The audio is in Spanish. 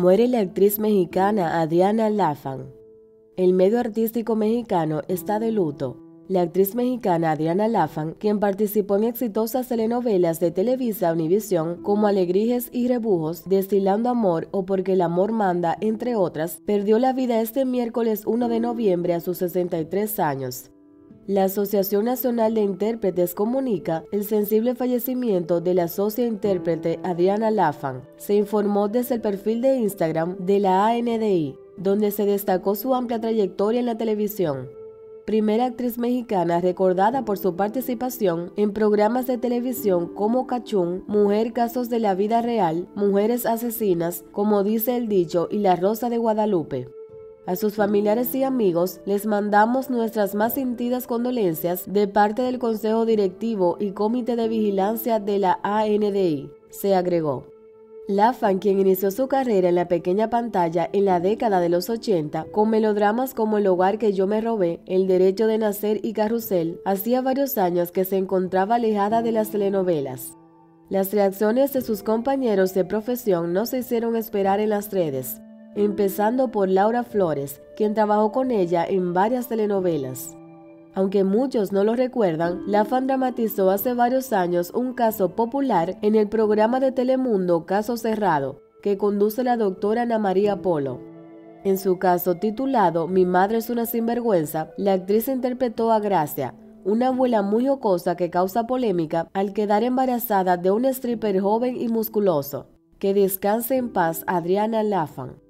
muere la actriz mexicana Adriana Laffan. El medio artístico mexicano está de luto. La actriz mexicana Adriana Laffan, quien participó en exitosas telenovelas de Televisa, Univisión, como Alegrijes y Rebujos, Destilando Amor o Porque el Amor Manda, entre otras, perdió la vida este miércoles 1 de noviembre a sus 63 años. La Asociación Nacional de Intérpretes comunica el sensible fallecimiento de la socia intérprete Adriana Laffan. Se informó desde el perfil de Instagram de la ANDI, donde se destacó su amplia trayectoria en la televisión. Primera actriz mexicana recordada por su participación en programas de televisión como Cachún, Mujer Casos de la Vida Real, Mujeres Asesinas, como dice el dicho, y La Rosa de Guadalupe. A sus familiares y amigos les mandamos nuestras más sentidas condolencias de parte del Consejo Directivo y Comité de Vigilancia de la ANDI, se agregó. Laffan, quien inició su carrera en la pequeña pantalla en la década de los 80 con melodramas como El hogar que yo me robé, El derecho de nacer y Carrusel, hacía varios años que se encontraba alejada de las telenovelas. Las reacciones de sus compañeros de profesión no se hicieron esperar en las redes, empezando por Laura Flores, quien trabajó con ella en varias telenovelas. Aunque muchos no lo recuerdan, Laffan dramatizó hace varios años un caso popular en el programa de Telemundo Caso Cerrado, que conduce la doctora Ana María Polo. En su caso titulado Mi madre es una sinvergüenza, la actriz interpretó a Gracia, una abuela muy jocosa que causa polémica al quedar embarazada de un stripper joven y musculoso. Que descanse en paz Adriana Laffan.